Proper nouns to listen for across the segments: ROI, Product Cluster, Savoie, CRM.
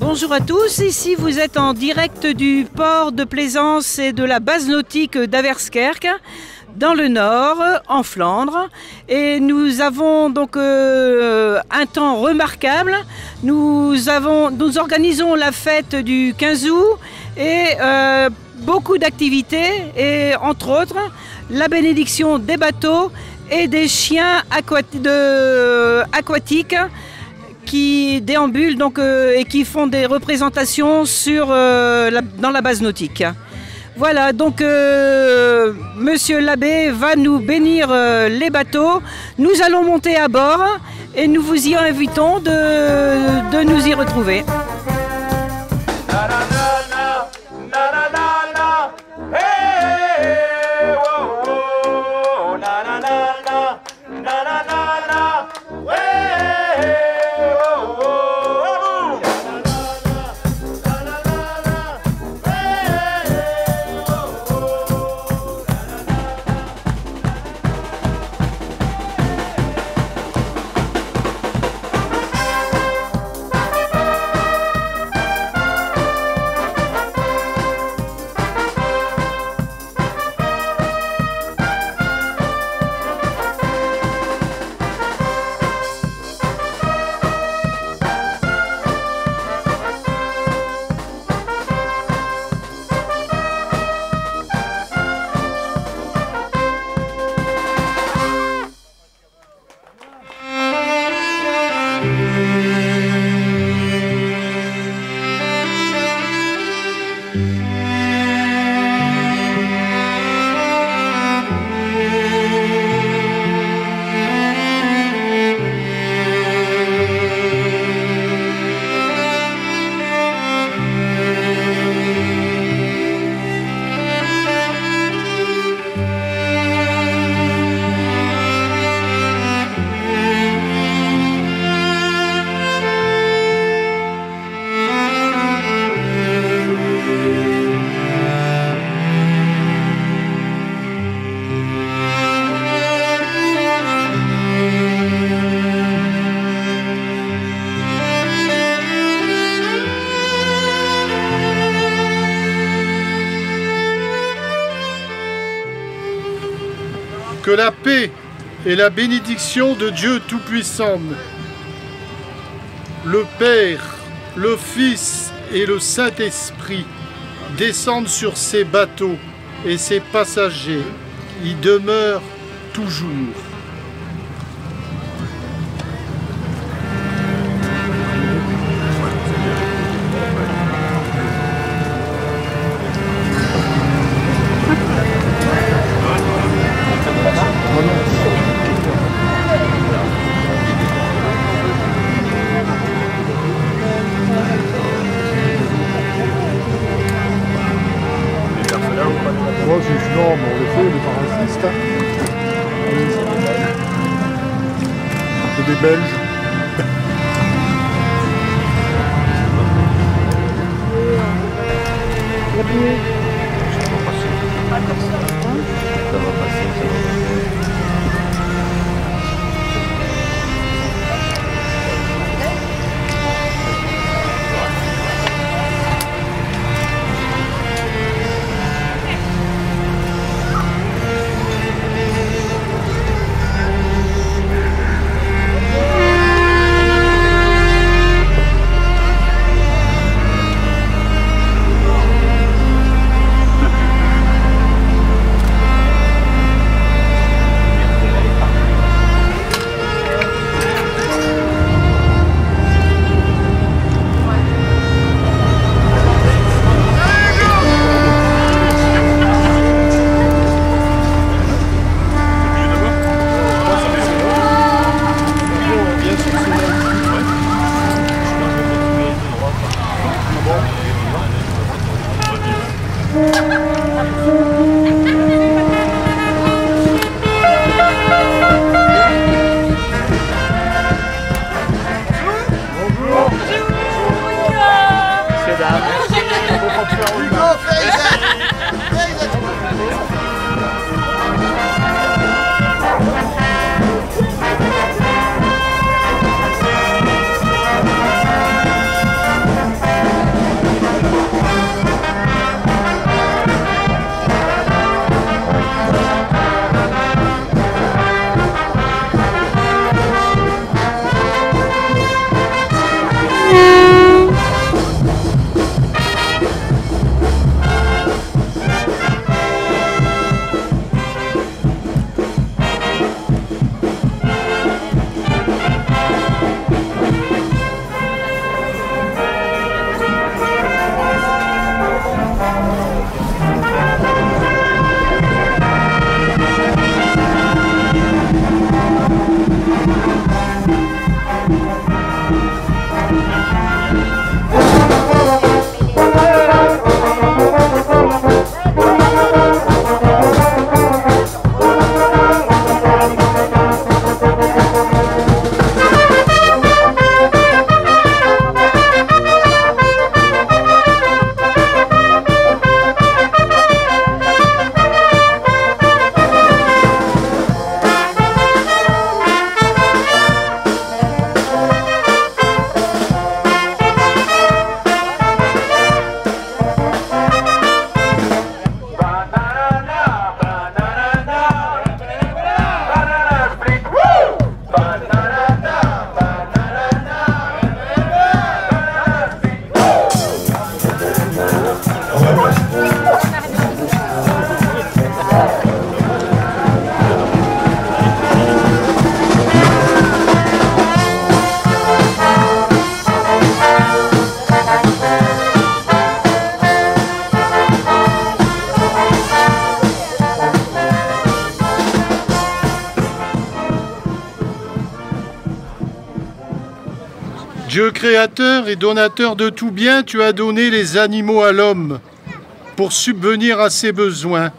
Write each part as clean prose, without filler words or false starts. Bonjour à tous, ici vous êtes en direct du port de plaisance et de la base nautique d'Averskerk, dans le nord, en Flandre. Et nous avons donc un temps remarquable. Nous organisons la fête du 15 août et beaucoup d'activités, et entre autres la bénédiction des bateaux et des chiens aquatiques qui déambulent donc, et qui font des représentations dans la base nautique. Voilà, donc monsieur l'abbé va nous bénir les bateaux. Nous allons monter à bord et nous vous y invitons de nous y retrouver. Que la paix et la bénédiction de Dieu Tout-Puissant, le Père, le Fils et le Saint-Esprit descendent sur ces bateaux et ces passagers y demeurent toujours. Thank you. Dieu créateur et donateur de tout bien, tu as donné les animaux à l'homme pour subvenir à ses besoins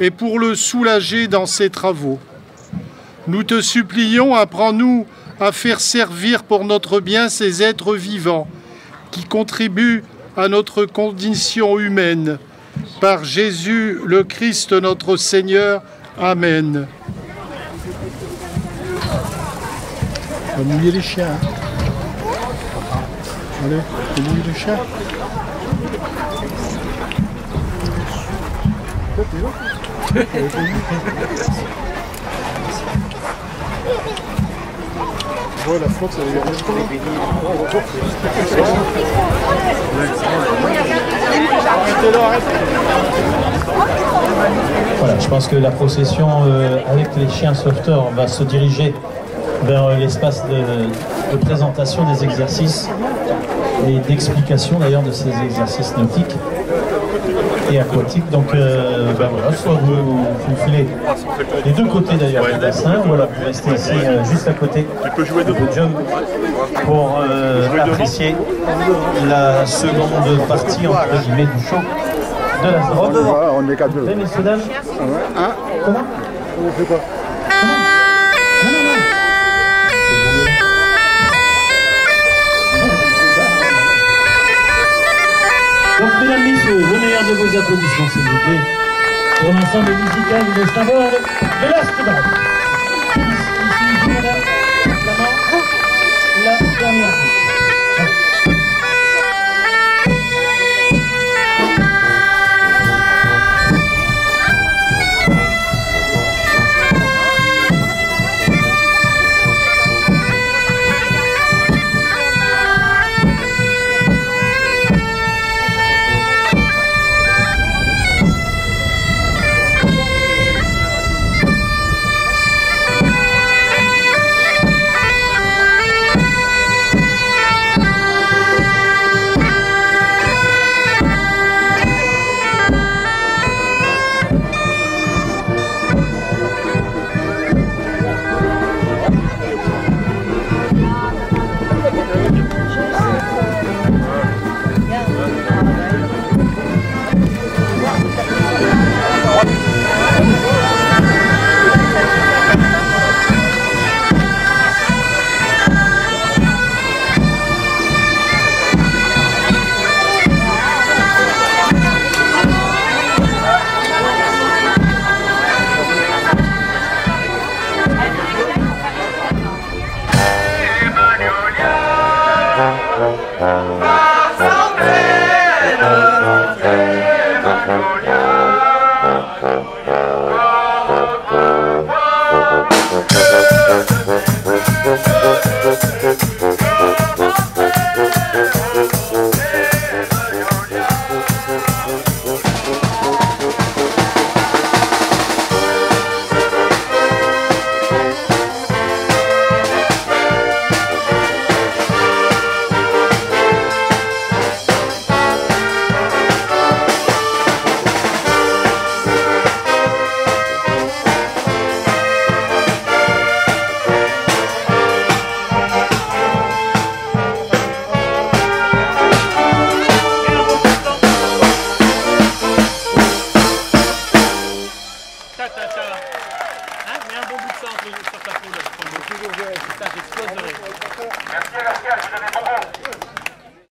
et pour le soulager dans ses travaux. Nous te supplions, apprends-nous à faire servir pour notre bien ces êtres vivants qui contribuent à notre condition humaine. Par Jésus le Christ notre Seigneur. Amen. On va mouiller les chiens. Allez, c'est mouillé de chat. Ouais, la flotte, ça les... Voilà, je pense que la procession avec les chiens sauveteurs va se diriger vers l'espace de présentation des exercices et d'explication d'ailleurs de ces exercices nautiques et aquatiques. Donc voilà, soit vous filez les deux côtés d'ailleurs du bassin, ou alors vous restez ici juste à côté de John pour apprécier la seconde partie entre guillemets du chant de la robe. On est qu'à deux. Messieurs, dames, comment on fait pas? Mesdames, messieurs, le meilleur de vos applaudissements, s'il vous plaît, pour l'ensemble musical de Savoie de l'Astébal. Ici, la dernière. Merci, merci, je vous aimais beaucoup.